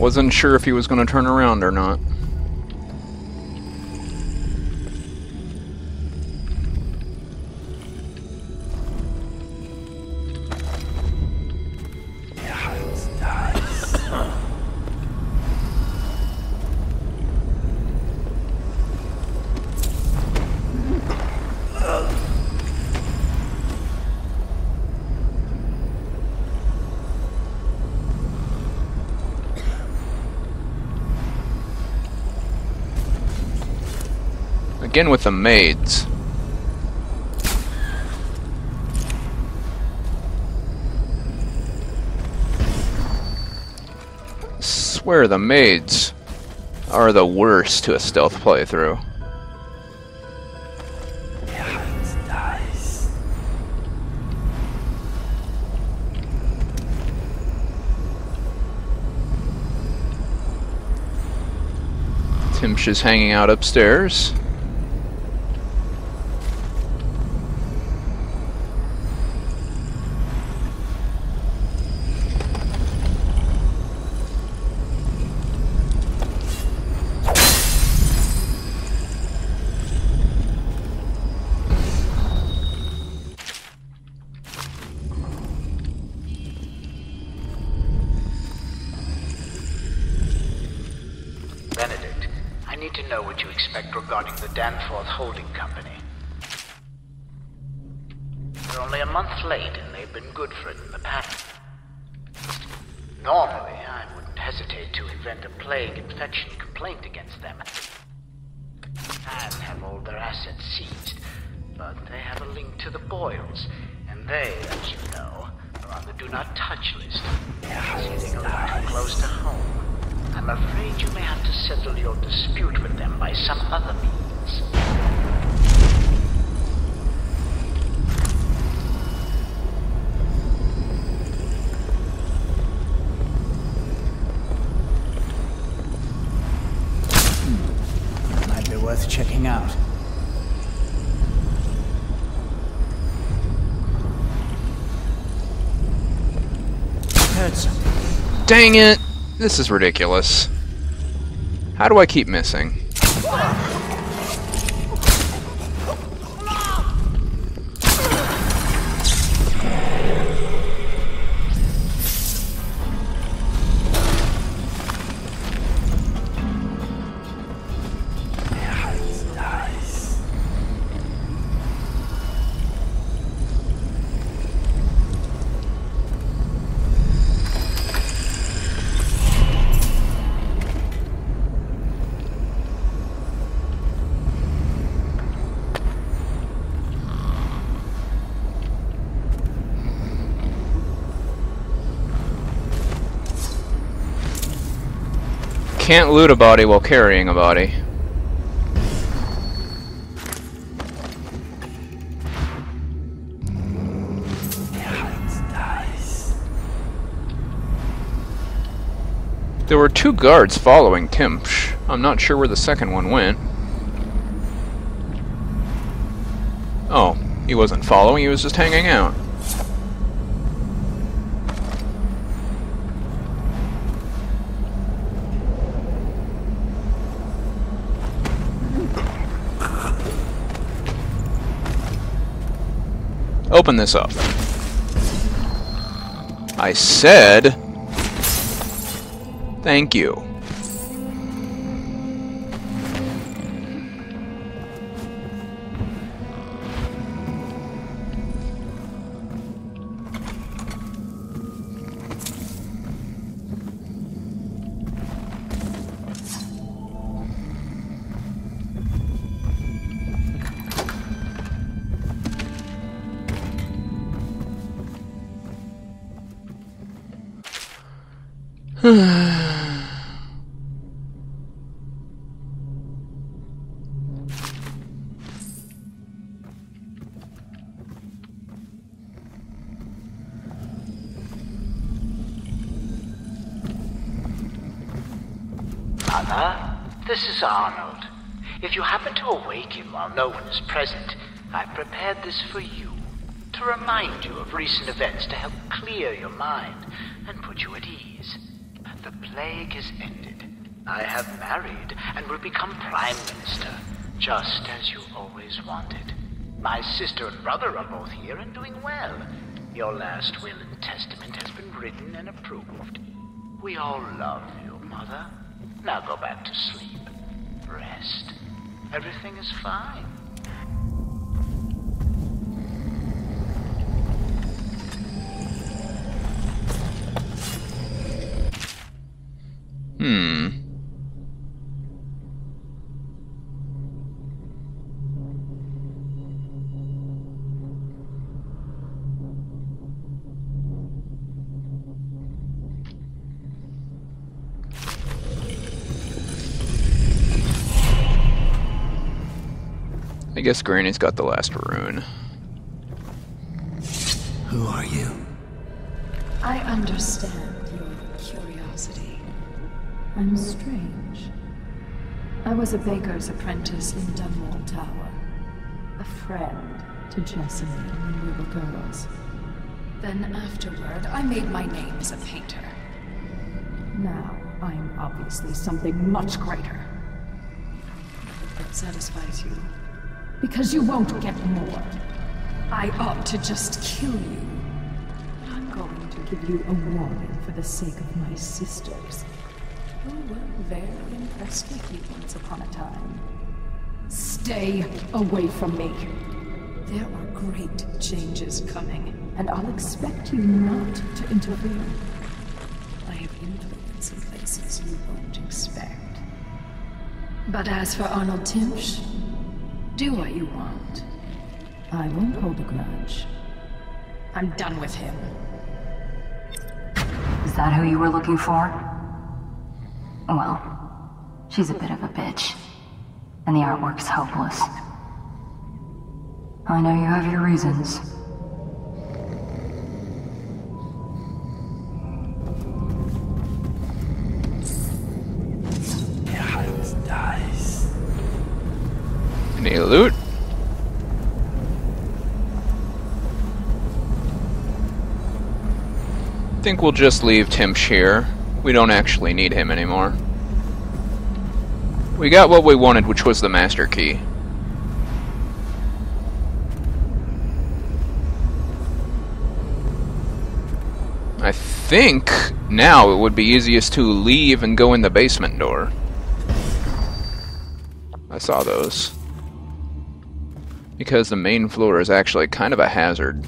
Wasn't sure if he was going to turn around or not. Again with the maids. I swear the maids are the worst to a stealth playthrough. Timsh is hanging out upstairs. Regarding the Danforth Holding Company. They're only a month late and they've been good for it in the past. Normally, I wouldn't hesitate to invent a plague infection complaint against them and have all their assets seized, but they have a link to the Boyles, and they, as you know, are on the do not touch list. They're sitting a little too close to home. I'm afraid you may have to settle your dispute with them by some other means. Might be worth checking out. Heard something. Dang it! This is ridiculous. How do I keep missing? Can't loot a body while carrying a body. There were two guards following Timsh. I'm not sure where the second one went. Oh, he wasn't following, he was just hanging out. Open this up. I said, thank you. Mother, this is Arnold. If you happen to awake him while no one is present, I've prepared this for you, to remind you of recent events to help clear your mind and put you at ease. The plague is ended. I have married and will become Prime Minister, just as you always wanted. My sister and brother are both here and doing well. Your last will and testament has been written and approved. We all love you, Mother. Now go back to sleep. Rest. Everything is fine. I guess Granny's got the last rune. Who are you? I understand your curiosity. I'm strange. I was a baker's apprentice in Dunwall Tower. A friend to Jessamine when we were girls. Then afterward, I made my name as a painter. Now, I'm obviously something much greater. That satisfies you. Because you won't get more. I ought to just kill you. But I'm going to give you a warning for the sake of my sisters, who were very impressed with you once upon a time. Stay away from me. There are great changes coming, and I'll expect you not to intervene. I have influence in places you won't expect. But as for Arnold Timsh, do what you want. I won't hold a grudge. I'm done with him. Is that who you were looking for? Well, she's a bit of a bitch. And the artwork's hopeless. I know you have your reasons. Any loot? I think we'll just leave Timsh here. We don't actually need him anymore. We got what we wanted, which was the master key. I think now it would be easiest to leave and go in the basement door. I saw those. Because the main floor is actually kind of a hazard.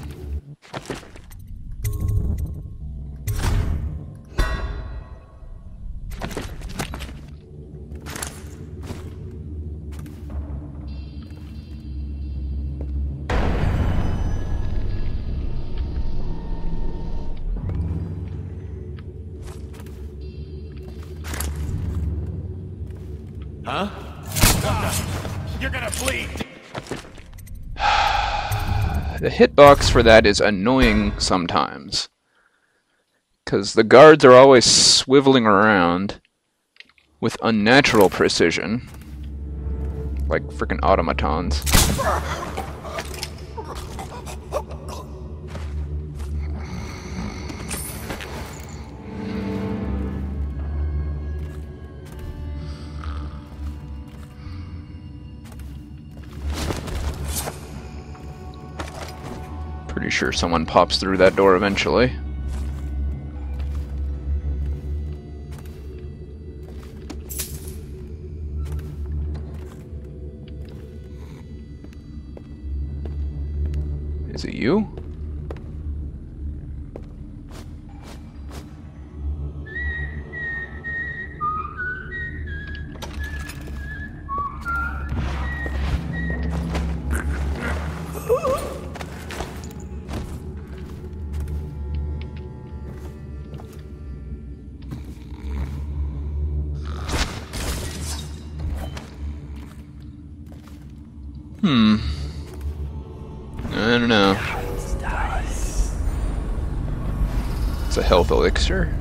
Huh? You're gonna bleed! The hitbox for that is annoying sometimes. Because the guards are always swiveling around with unnatural precision. Like freaking automatons. Pretty sure someone pops through that door eventually. Is it you? I don't know. It's a health elixir.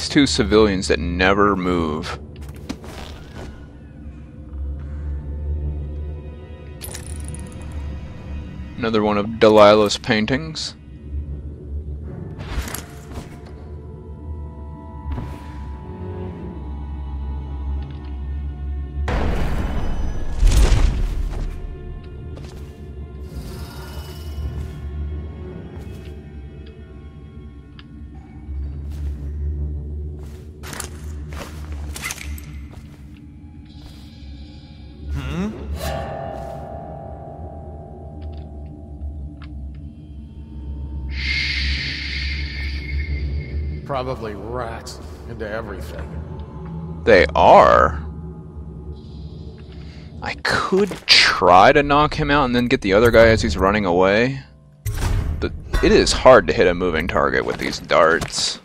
These two civilians that never move. Another one of Delilah's paintings. Probably rats into everything. They are. I could try to knock him out and then get the other guy as he's running away. But it is hard to hit a moving target with these darts.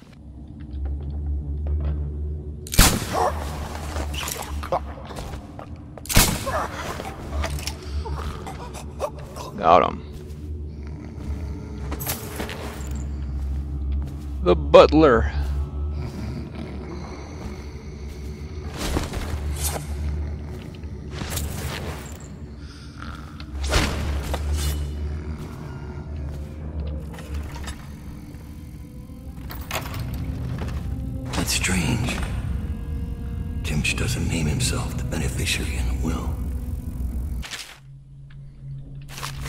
Got him. The butler. That's strange. Kimch doesn't name himself the beneficiary in the will.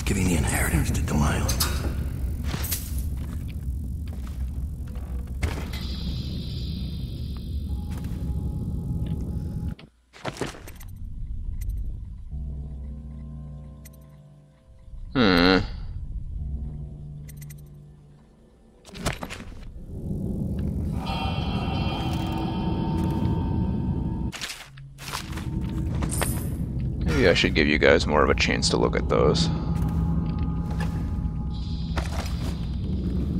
Giving the inheritance to Delilah. Maybe I should give you guys more of a chance to look at those.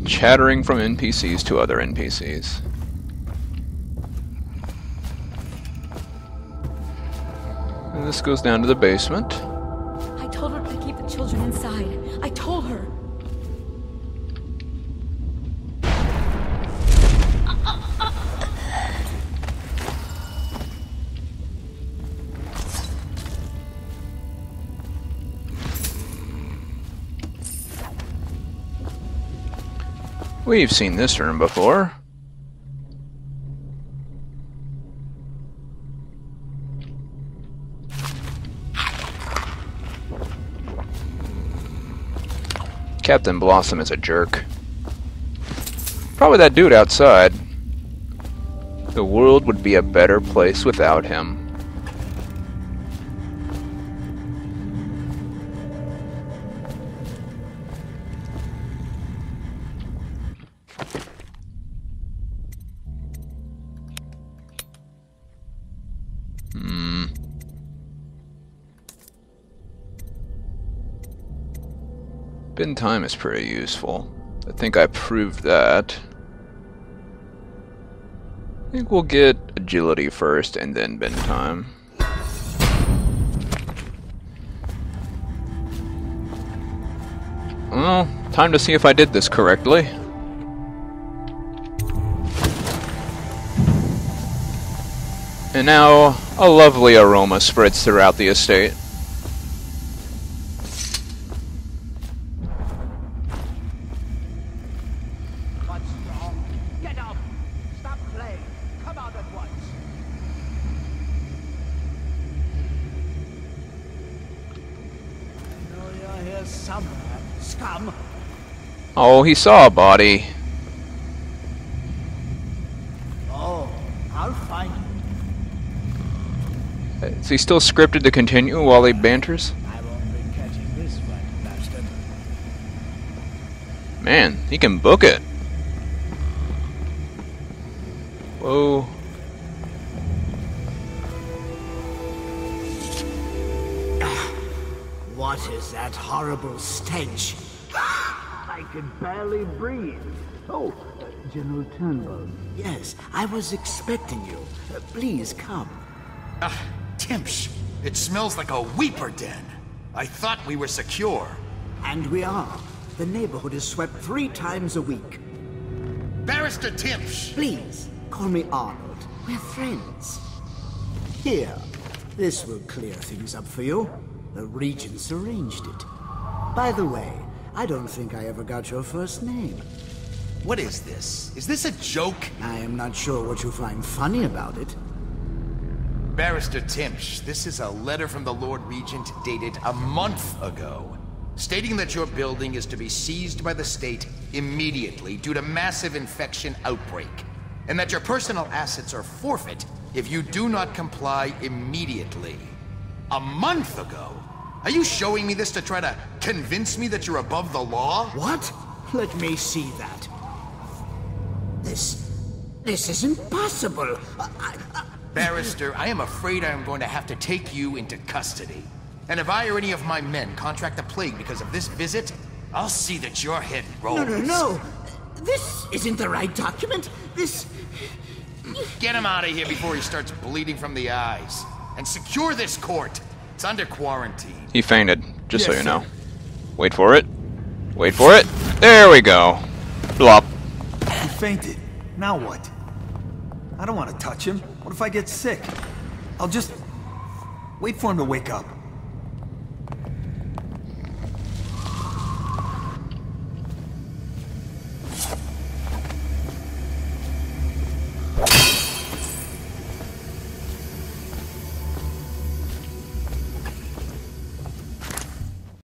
Chattering from NPCs to other NPCs. And this goes down to the basement. I told her to keep the children inside. I told her. We've seen this room before. Captain Blossom is a jerk. Probably that dude outside. The world would be a better place without him. Bin time is pretty useful. I think I proved that. I think we'll get agility first and then bin time. Well, time to see if I did this correctly. And now, a lovely aroma spreads throughout the estate. Oh, he saw a body. Oh, I'll find you. Is he still scripted to continue while he banters? I won't be catching this one, bastard. Man, he can book it. Whoa. What is that horrible stench? I could barely breathe. Oh, General Turnbull. Yes, I was expecting you. Please come. Timsh, it smells like a weeper den. I thought we were secure. And we are. The neighborhood is swept 3 times a week. Barrister Timsh! Please, Call me Arnold. We're friends. Here. This will clear things up for you. The Regents arranged it. By the way, I don't think I ever got your first name. What is this? Is this a joke? I am not sure what you find funny about it. Barrister Timsh, this is a letter from the Lord Regent dated a month ago, stating that your building is to be seized by the state immediately due to massive infection outbreak, and that your personal assets are forfeit if you do not comply immediately. A month ago? Are you showing me this to try to convince me that you're above the law? What? Let me see that. This isn't possible. Barrister, I am afraid I am going to have to take you into custody. And if I or any of my men contract the plague because of this visit, I'll see that your head rolls. No. This isn't the right document. This... Get him out of here before he starts bleeding from the eyes. And secure this court. It's under quarantine. He fainted, just yes, so you know. Sir. Wait for it. Wait for it. There we go. Blop. He fainted. Now what? I don't want to touch him. What if I get sick? I'll just... wait for him to wake up.